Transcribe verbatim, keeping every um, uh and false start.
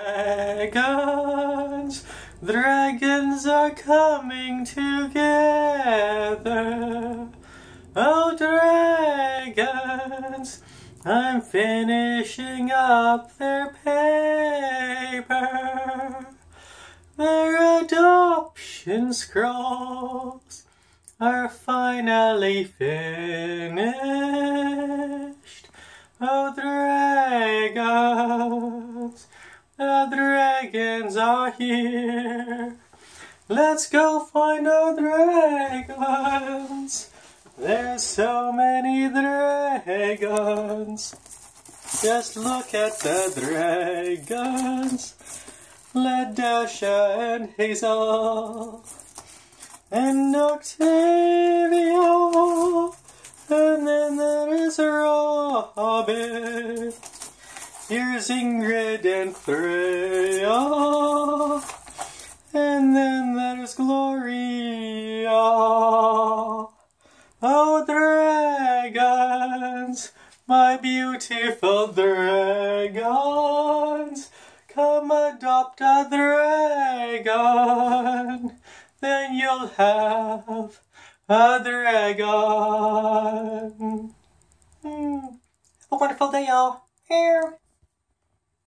Dragons, dragons are coming together. Oh, dragons, I'm finishing up their paper. Their adoption scrolls are finally finished. Oh, dragons, the dragons are here. Let's go find our dragons. There's so many dragons. Just look at the dragons. Let Dasha and Hazel and Octavio, and then there is Robin. Here's Ingrid and Threa, and then there's Gloria. Oh, dragons, my beautiful dragons, come adopt a dragon. Then you'll have a dragon. Mm. Have a wonderful day, y'all. Here.